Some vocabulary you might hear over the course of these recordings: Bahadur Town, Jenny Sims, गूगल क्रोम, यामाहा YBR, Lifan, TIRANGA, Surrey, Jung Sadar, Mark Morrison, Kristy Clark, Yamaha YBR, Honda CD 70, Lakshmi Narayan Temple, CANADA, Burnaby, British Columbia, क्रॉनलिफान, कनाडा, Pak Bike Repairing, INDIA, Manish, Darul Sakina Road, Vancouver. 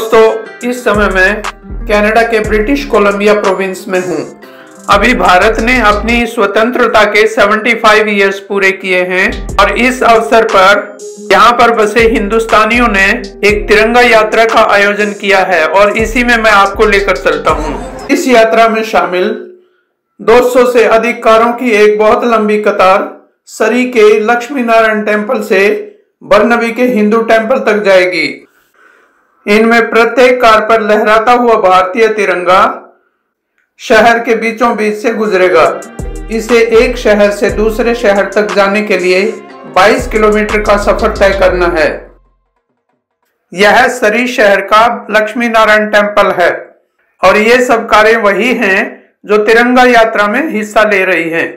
दोस्तों, इस समय मैं कनाडा के ब्रिटिश कोलंबिया प्रोविंस में हूँ। अभी भारत ने अपनी स्वतंत्रता के 75 ईयर्स पूरे किए हैं और इस अवसर पर यहाँ पर बसे हिंदुस्तानियों ने एक तिरंगा यात्रा का आयोजन किया है और इसी में मैं आपको लेकर चलता हूँ। इस यात्रा में शामिल 200 से अधिक कारों की एक बहुत लंबी कतार सरी के लक्ष्मी नारायण टेम्पल से बर्नबी के हिंदू टेम्पल तक जाएगी। इनमें प्रत्येक कार पर लहराता हुआ भारतीय तिरंगा शहर के बीचों बीच से गुजरेगा। इसे एक शहर से दूसरे शहर तक जाने के लिए 22 किलोमीटर का सफर तय करना है। यह सरी शहर का लक्ष्मी नारायण टेम्पल है और ये सब कारें वही हैं जो तिरंगा यात्रा में हिस्सा ले रही हैं।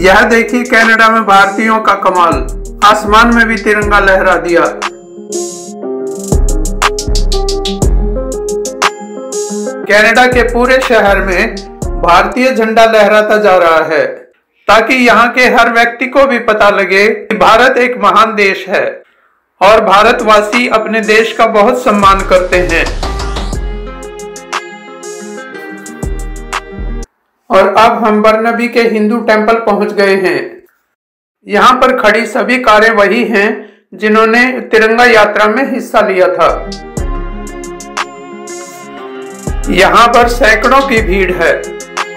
यह देखिए कनाडा में भारतीयों का कमाल, आसमान में भी तिरंगा लहरा दिया। कनाडा के पूरे शहर में भारतीय झंडा लहराता जा रहा है ताकि यहाँ के हर व्यक्ति को भी पता लगे कि भारत एक महान देश है और भारतवासी अपने देश का बहुत सम्मान करते हैं। और अब हम बर्नबी के हिंदू टेम्पल पहुंच गए हैं। यहाँ पर खड़ी सभी कारें वही हैं जिन्होंने तिरंगा यात्रा में हिस्सा लिया था। यहाँ पर सैकड़ों की भीड़ है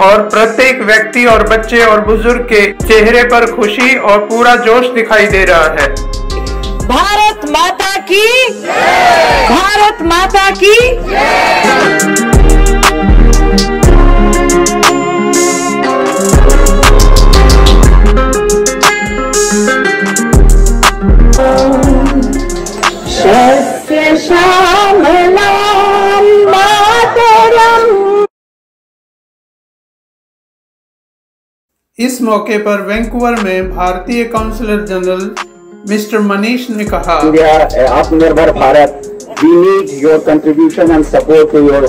और प्रत्येक व्यक्ति और बच्चे और बुजुर्ग के चेहरे पर खुशी और पूरा जोश दिखाई दे रहा है। भारत माता की जय, भारत माता की जय। इस मौके पर वैंकूवर में भारतीय काउंसलर जनरल मिस्टर मनीष ने कहा, India Atmanirbhar Bharat, we need your contribution and support to your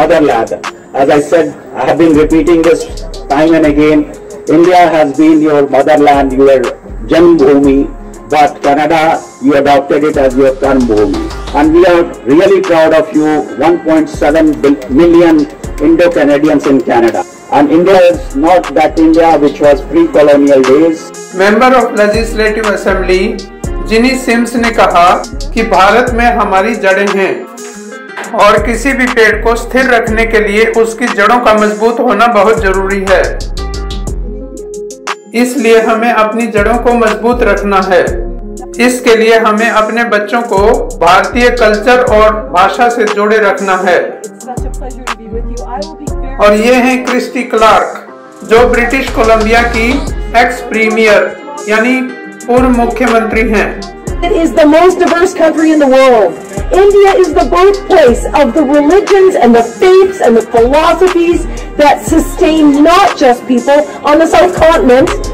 motherland. As I said, I have been repeating this time and again, India has been your motherland, your janmabhoomi, but कनाडा you adopted it as your karmabhoomi and we are really proud of you. 1.7 million Indo-Canadians in Canada, and India is not that India which was pre-colonial days. Member of Legislative Assembly Jenny Sims ने कहा कि भारत में हमारी जड़ें हैं और किसी भी पेड़ को स्थिर रखने के लिए उसकी जड़ों का मजबूत होना बहुत जरूरी है, इसलिए हमें अपनी जड़ों को मजबूत रखना है। इसके लिए हमें अपने बच्चों को भारतीय कल्चर और भाषा से जोड़े रखना है। और ये हैं क्रिस्टी क्लार्क, जो ब्रिटिश कोलंबिया की एक्स प्रीमियर यानी पूर्व मुख्यमंत्री हैं। It is the most diverse country in the world. India is the birthplace of the religions and the faiths and the philosophies that sustain not just people on the subcontinent,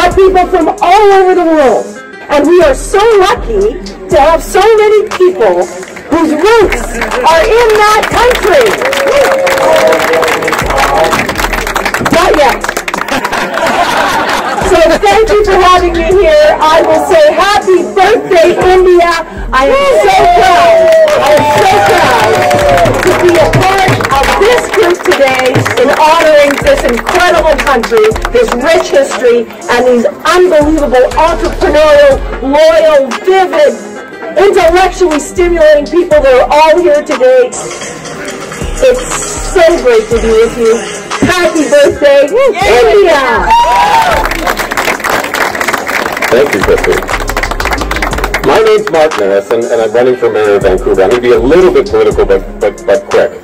but people from all over the world. And we are so lucky to have so many people whose roots are in that country. Not yet. So thank you for having me here. I will say happy birthday, India. I am so proud. I am so proud to be a part of this group today in honoring this incredible country, this rich history, and these unbelievable entrepreneurial, loyal, vivid, intellectually stimulating people that are all here today. It's so great to be with you. Happy birthday, India! Thank you, Kristy. My name's Mark Morrison, and I'm running for mayor of Vancouver. I'm going to be a little bit political, but quick. Yeah.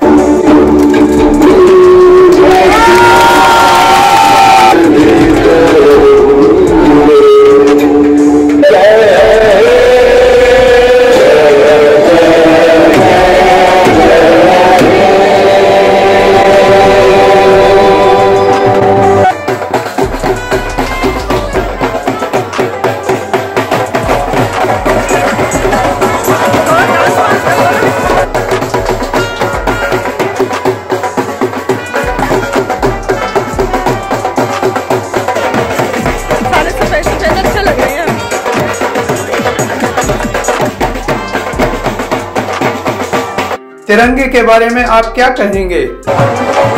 तिरंगे के बारे में आप क्या कहेंगे?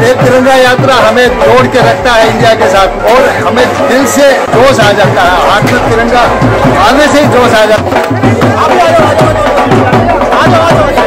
ये तिरंगा यात्रा हमें जोड़ के रखता है इंडिया के साथ और हमें दिल से जोश आ जाता है। हाथ में तिरंगा आने से ही जोश आ जाता है।